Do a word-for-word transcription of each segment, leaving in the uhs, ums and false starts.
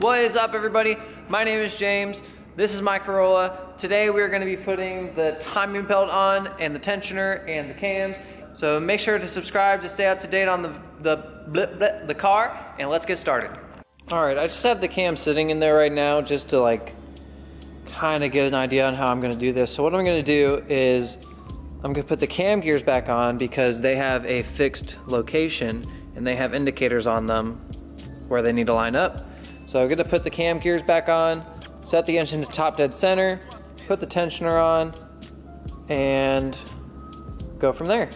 What is up, everybody? My name is James. This is my Corolla. Today we are going to be putting the timing belt on and the tensioner and the cams. So make sure to subscribe to stay up to date on the the blip, blip, the car, and let's get started. All right, I just have the cam sitting in there right now just to like kind of get an idea on how I'm going to do this. So what I'm going to do is I'm going to put the cam gears back on because they have a fixed location and they have indicators on them where they need to line up. So I'm gonna put the cam gears back on, set the engine to top dead center, put the tensioner on, and go from there.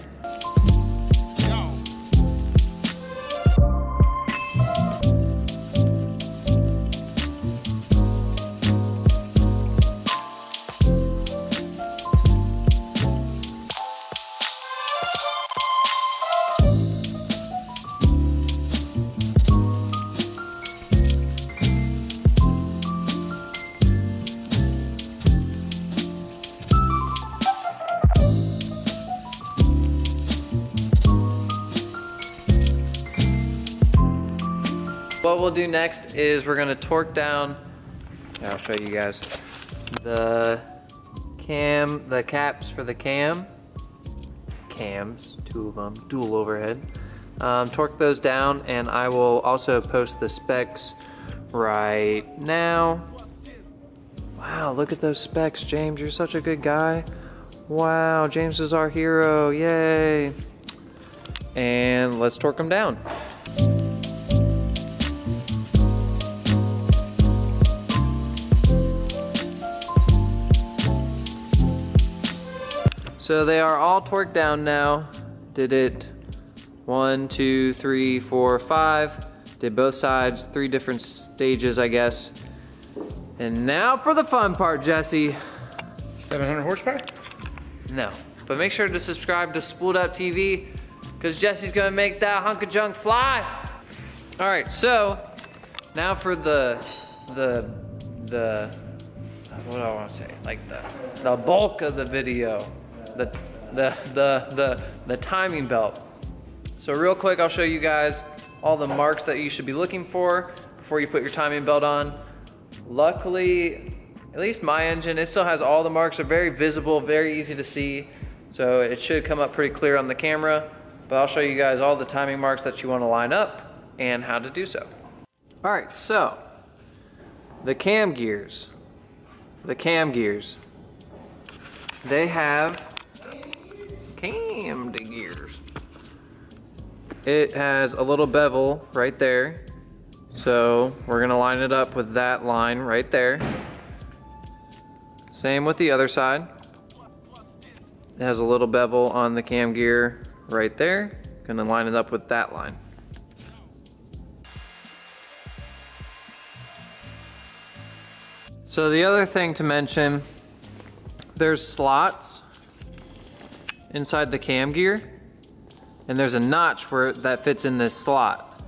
What we'll do next is we're gonna torque down, I'll show you guys, the cam, the caps for the cam, cams, two of them, dual overhead. Um, torque those down, and I will also post the specs right now. Wow, look at those specs, James, you're such a good guy. Wow, James is our hero, yay. And let's torque them down. So they are all torqued down now. Did it one, two, three, four, five. Did both sides, three different stages, I guess. And now for the fun part, Jesse. seven hundred horsepower? No, but make sure to subscribe to Spooled Up T V because Jesse's gonna make that hunk of junk fly. All right, so now for the, the, the, what do I wanna say? Like the, the bulk of the video. The, the, the, the, the timing belt. So real quick, I'll show you guys all the marks that you should be looking for before you put your timing belt on. Luckily, at least my engine, it still has all the marks. They're very visible, very easy to see. So it should come up pretty clear on the camera, but I'll show you guys all the timing marks that you want to line up and how to do so. All right, so the cam gears, the cam gears, they have cammed gears. It has a little bevel right there, so we're gonna line it up with that line right there. Same with the other side. It has a little bevel on the cam gear right there. Gonna line it up with that line. So the other thing to mention, there's slots inside the cam gear, and there's a notch where that fits in this slot.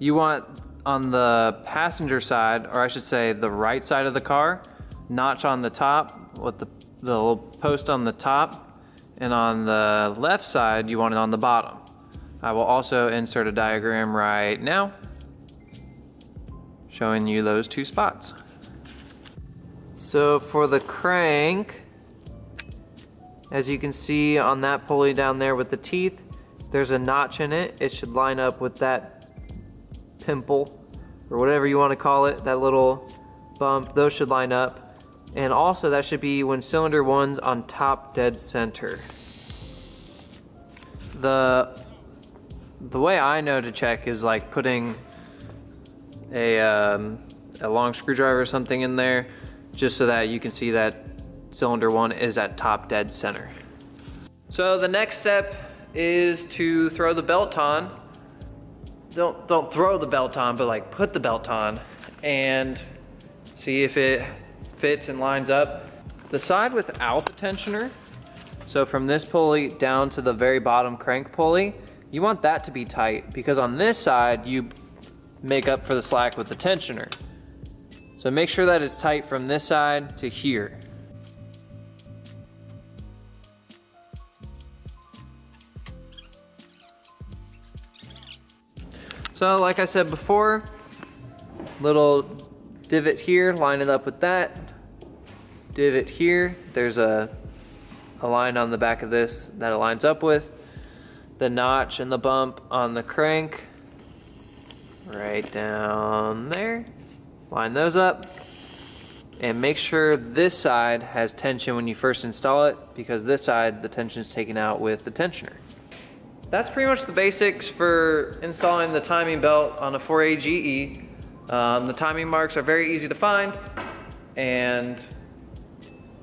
You want on the passenger side, or I should say the right side of the car, notch on the top with the, the little post on the top, and on the left side you want it on the bottom. I will also insert a diagram right now showing you those two spots. So for the crank, as you can see on that pulley down there with the teeth, there's a notch in it. It should line up with that pimple or whatever you want to call it, that little bump. Those should line up. And also that should be when cylinder one's on top dead center. The, the way I know to check is like putting a, um, a long screwdriver or something in there just so that you can see that cylinder one is at top dead center. So the next step is to throw the belt on. Don't, don't throw the belt on, but like put the belt on and see if it fits and lines up. The side without the tensioner, so from this pulley down to the very bottom crank pulley, you want that to be tight because on this side you make up for the slack with the tensioner. So make sure that it's tight from this side to here. So like I said before, little divot here, line it up with that. Divot here, there's a, a line on the back of this that it lines up with. The notch and the bump on the crank, right down there. Line those up. And make sure this side has tension when you first install it, because this side, the tension is taken out with the tensioner. That's pretty much the basics for installing the timing belt on a four A G E. Um, the timing marks are very easy to find, and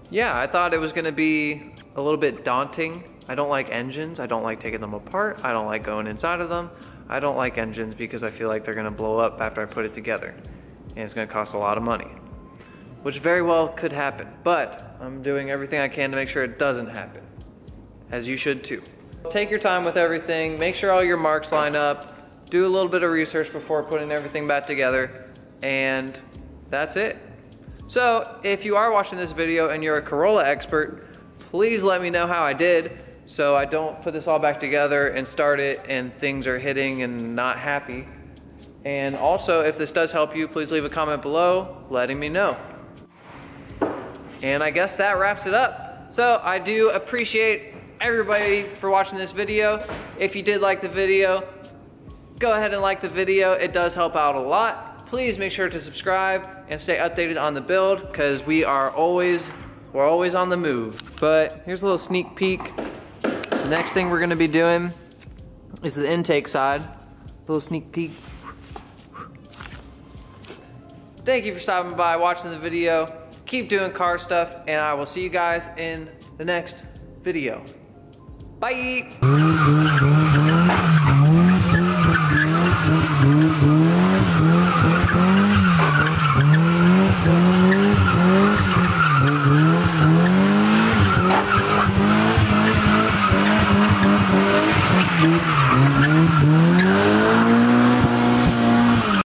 yeah, I thought it was gonna be a little bit daunting. I don't like engines, I don't like taking them apart, I don't like going inside of them. I don't like engines because I feel like they're gonna blow up after I put it together, and it's gonna cost a lot of money. Which very well could happen, but I'm doing everything I can to make sure it doesn't happen, as you should too. Take your time with everything, make sure all your marks line up, do a little bit of research before putting everything back together, and that's it. So, if you are watching this video and you're a Corolla expert, please let me know how I did, so I don't put this all back together and start it and things are hitting and not happy. And also, if this does help you, please leave a comment below letting me know. And I guess that wraps it up. So I do appreciate everybody for watching this video. If you did like the video, go ahead and like the video. It does help out a lot. Please make sure to subscribe and stay updated on the build, because we are always, we're always on the move. But here's a little sneak peek. The next thing we're gonna be doing is the intake side. A little sneak peek. Thank you for stopping by, watching the video. Keep doing car stuff, and I will see you guys in the next video. Bye!